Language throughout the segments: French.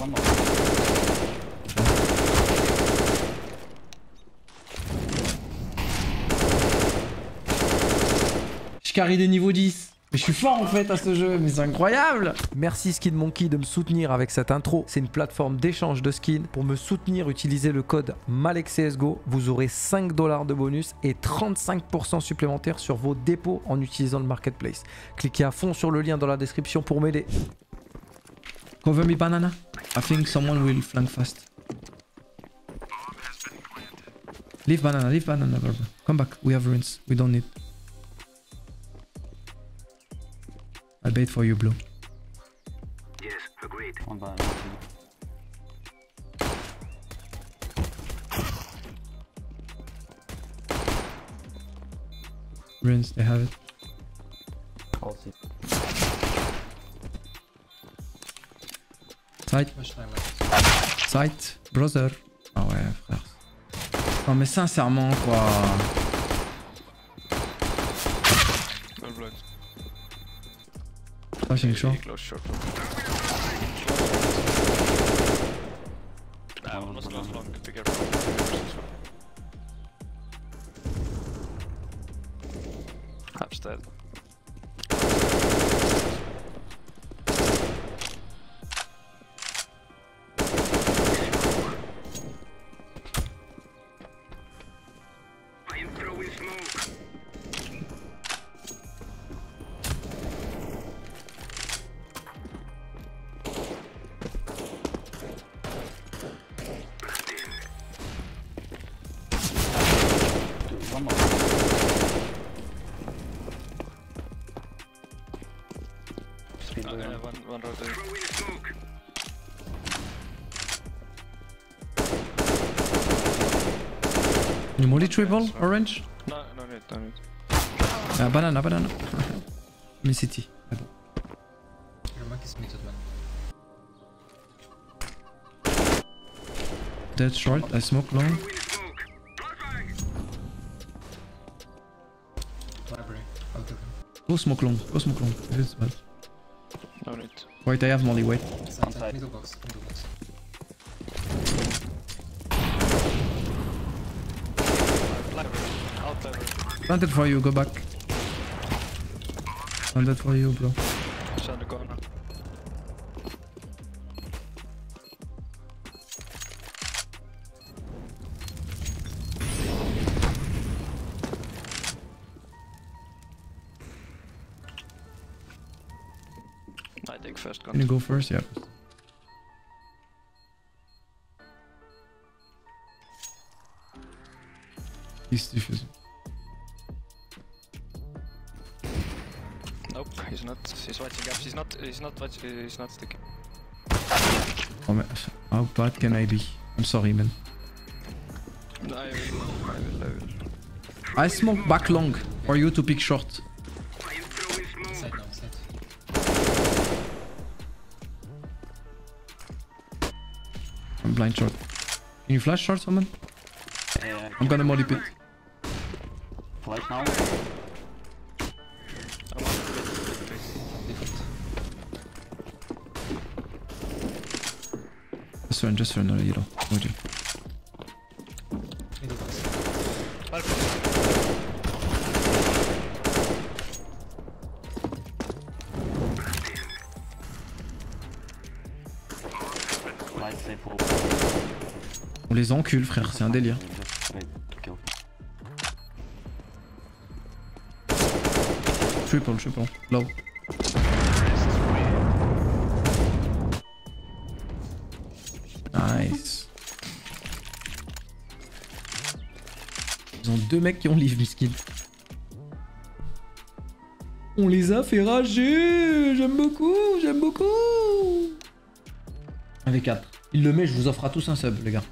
pas mort. Je carry des niveaux 10. Mais je suis fort en fait à ce jeu, mais c'est incroyable! Merci SkinMonkey de me soutenir avec cette intro. C'est une plateforme d'échange de skins. Pour me soutenir, utilisez le code malekCSGO. Vous aurez 5 $ de bonus et 35% supplémentaires sur vos dépôts en utilisant le marketplace. Cliquez à fond sur le lien dans la description pour m'aider. Cover me banana. I think someone will flank fast. Leave banana, bro. Come back, we have runes. We don't need. I bait for you, Blue. Yes, agreed. On va... Runes, they have it. I'll see. Sight. Sight, brother. Ah ouais, frère. Non mais sincèrement, quoi... Flashing short. Half's dead. I'm throwing smoke. One road there. You molly triple, orange? No, no need, no need. Banana, banana. Me city. Your mark is muted, man. Dead short, I smoke long. Library, I'll kill him. Go smoke long, go smoke long. If it's bad. No need. Wait, I have molly, wait. Inside. Middle box, middle box. Planted for you, go back. Planted for you, bro. Shut the corner. I think first gun. Can you go first? Yeah. He's defusing. Nope, he's not. He's watching gaps. He's not sticking. Oh man, how bad can I be? I'm sorry, man. No, I will. I smoke back long for you to pick short. I'm blind short. Can you flash short, someone? Yeah, I'm gonna molly pit. Flash now? I'm on the pit. Just run, no, you know. Would you? On les encule, frère, c'est un délire. Triple, low. Nice. Ils ont 2 mecs qui ont live, miskin. On les a fait rager. J'aime beaucoup. Avec 4. Il le met, je vous offre à tous un sub, les gars.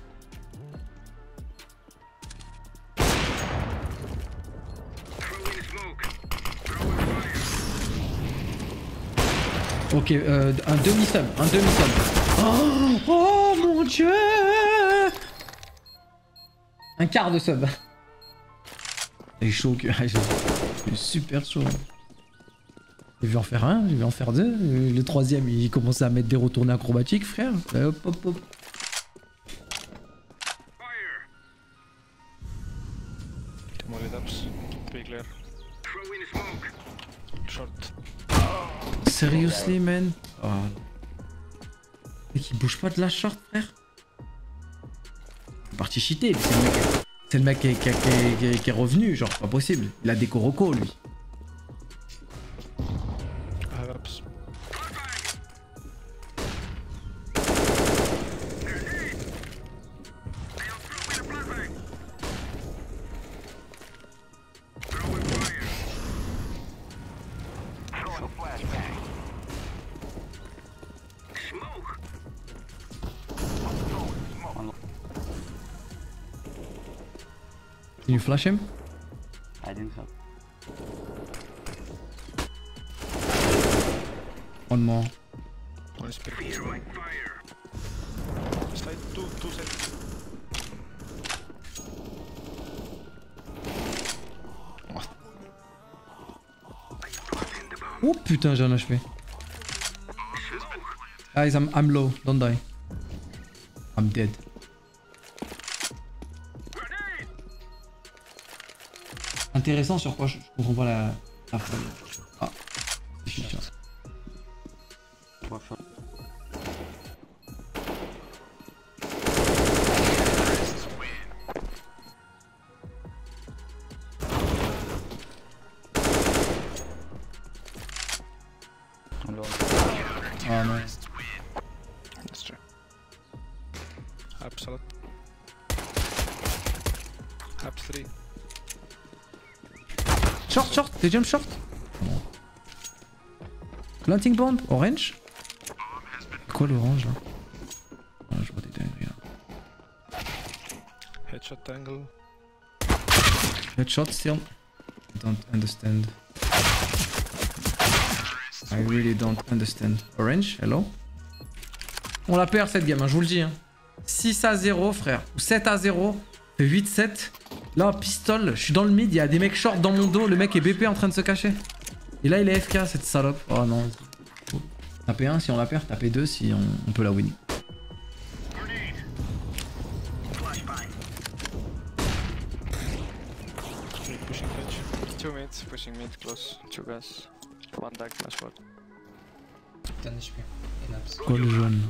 Ok, un demi-sub. Oh mon dieu! Un quart de sub. C'est chaud, que... super chaud. J'ai vu en faire un, j'ai vu en faire deux. Le troisième, il commençait à mettre des retournées acrobatiques, frère. Hop, hop, hop. Seriously, man. Oh. Et qu'il bouge pas de la short, frère. Parti cheater, c'est le mec qui est revenu, genre pas possible. Il a des corocos, lui. Can you flash him? I think so. One more. One speed. Slide two seconds. Oh putain, j'ai un HP. Guys, I'm low, don't die. I'm dead. Intéressant sur quoi je comprends pas la folle. Ah, c'est chiant. Ah non. Absolute. Absolute. Short, they jump short. Planting bomb, orange. Quoi l'orange là? Ah, je vois des dingues là. Headshot angle. Headshot still. I don't understand. I really don't understand. Orange, hello. On la perd cette game, hein, je vous le dis. Hein. 6-0 frère, ou 7-0, 8-7. Là, pistole, je suis dans le mid, il y a des mecs short dans mon dos, le mec est BP en train de se cacher. Et là, il est FK, cette salope. Oh non. Tapez 1 si on la perd, tapez 2 si on peut la win. Quoi le jaune?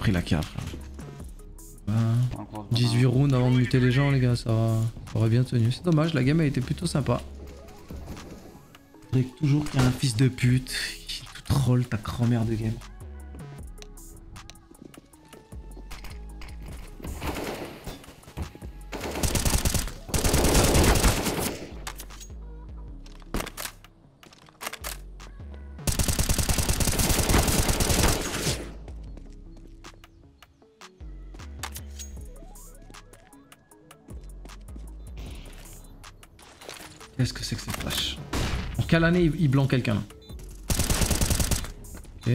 Pris la carte. 18 rounds avant de muter les gens, les gars, ça aurait bien tenu. C'est dommage, la game a été plutôt sympa. Faudrait toujours qu'il y a un fils de pute qui te troll ta grand-mère de game. Qu'est-ce que c'est que cette flash? En quelle année il blanc quelqu'un? Ok.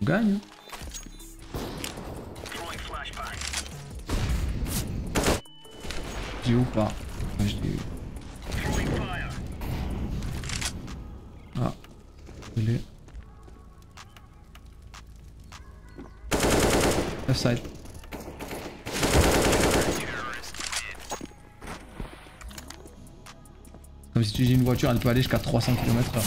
On gagne. J'ai eu ou pas? Ouais, je l'ai eu. Ah. Désolé. Left side. Comme si tu dis une voiture, elle peut aller jusqu'à 300 km/h.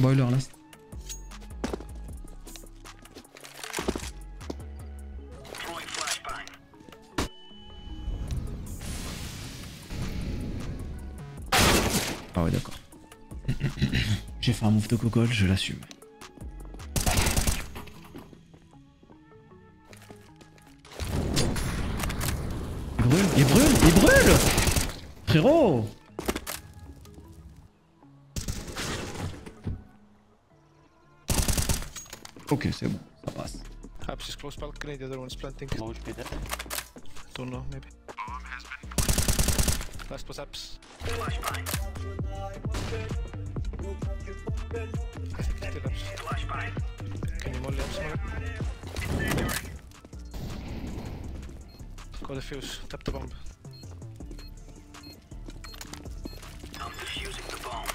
Boiler last. Ah ouais d'accord. J'ai fait un move de cocole, je l'assume. Il brûle, il brûle, il brûle. Frérot. Ok, c'est bon, ça passe. Perhaps he's close balcony, the other one's planting. How much be dead? Don't know, maybe. Last was apps. I think he's still apps. Can you molly apps now? Got the fuse, tap the bomb. I'm defusing the bomb.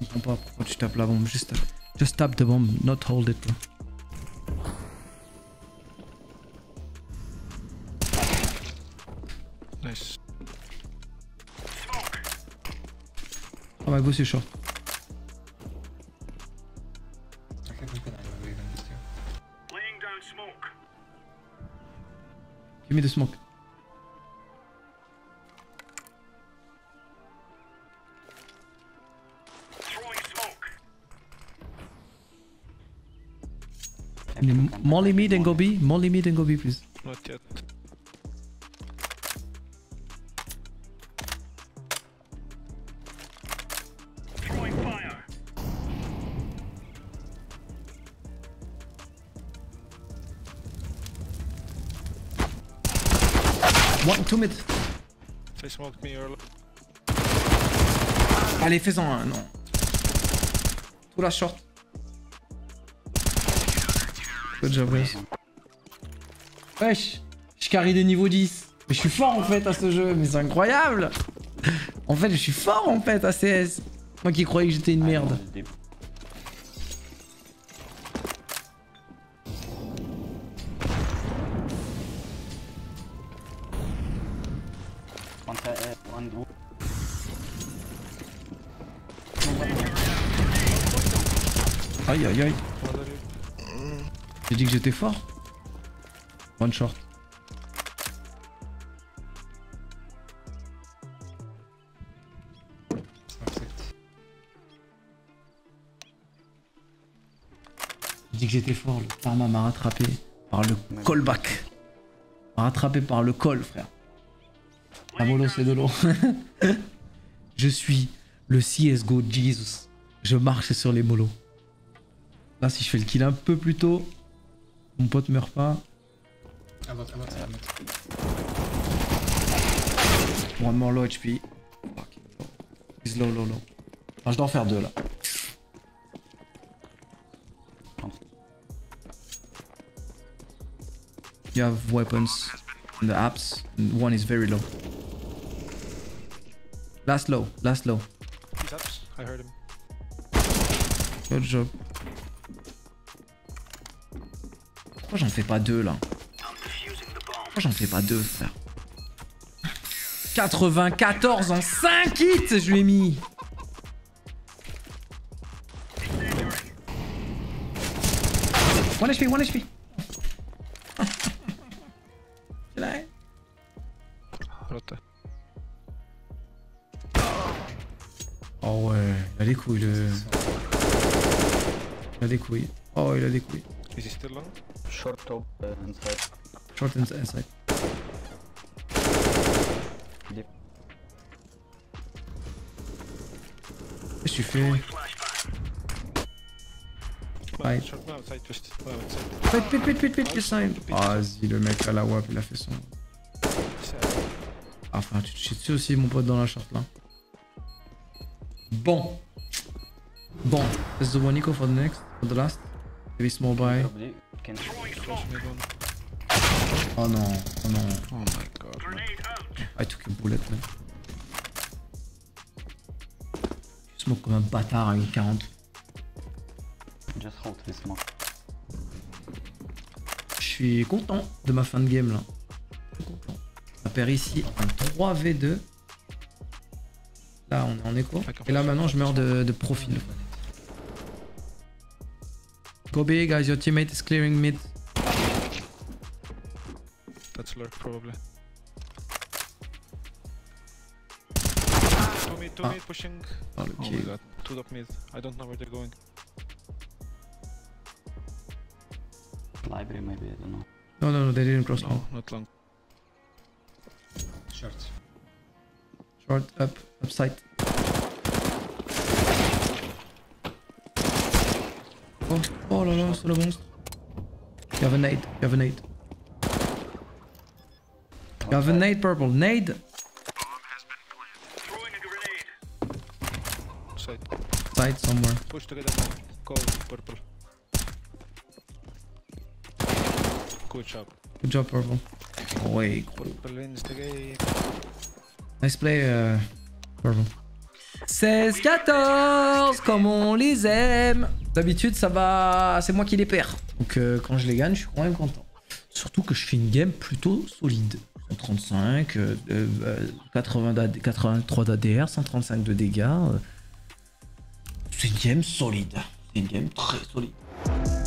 Je comprends pas pourquoi tu tapes la bombe, juste tap the bomb, not hold it. Nice. Oh my god, c'est short. Give me the smoke. Molly mid and go B, molly mid and go B please. Not yet. Throwing fire. One, two mid. They smoked me early. Allez, fais-en un, non. Tout la short. Good job, guys. Wesh, je carry des niveaux 10. Mais je suis fort en fait à ce jeu, mais c'est incroyable. En fait, je suis fort en fait à CS. Moi qui croyais que j'étais une merde. Aïe aïe aïe. J'ai dit que j'étais fort. One short. J'ai dit que j'étais fort, le karma m'a rattrapé par le callback. M'a rattrapé par le call, frère. La molo, c'est de l'eau. Je suis le CSGO Jesus. Je marche sur les molos. Là, si je fais le kill un peu plus tôt, mon pote meurt pas. One more low HP. He's low, low, low. Enfin, je dois en faire deux là. You have weapons in the apps. One is very low. Last low, last low. He's ups. I heard him. Good job. Pourquoi j'en fais pas deux là? Pourquoi j'en fais pas deux, frère? 94 en 5 hits, je lui ai mis. One HP, one HP. Oh ouais, il a des couilles le... Il a des couilles. Oh, il a des couilles. Is he still long? Short top inside. Short inside. Yep. Qu'est-ce que tu fais? Fight. Fight, vas-y, le mec à la WAP, il a fait son... Ah frère, tu te chies dessus aussi, mon pote, dans la short là. Bon. Bon. That's the one Nico for the next, for the last. Maybe small buy. Oh no, oh no. Oh my god, man. I took a bullet, man. Je smoke comme un bâtard à une 40. Just hold this smoke. Je suis content de ma fin de game là. Je suis content. On perd ici un 3v2. Là on est en écho. Et là maintenant je meurs de profil. Go B, guys, your teammate is clearing mid. That's lurk, probably. Two mid, pushing. Oh, okay. Oh my god, two top mid. I don't know where they're going. Library, maybe, I don't know. No, no, no, they didn't cross long. No, not long. Short. Short, up side. Oh, oh là là, sur le monstre. You have a nade, you have a nade. You have a nade, purple. Nade! Side. Side somewhere. Push together. Go, purple. Good job. Good job, purple. Oui, purple wins the game. Nice play, purple. 16-14, comme on les aime. D'habitude, ça va, c'est moi qui les perds. Donc quand je les gagne, je suis quand même content. Surtout que je fais une game plutôt solide. 135, 83 d'ADR, 135 de dégâts. C'est une game solide. C'est une game très solide.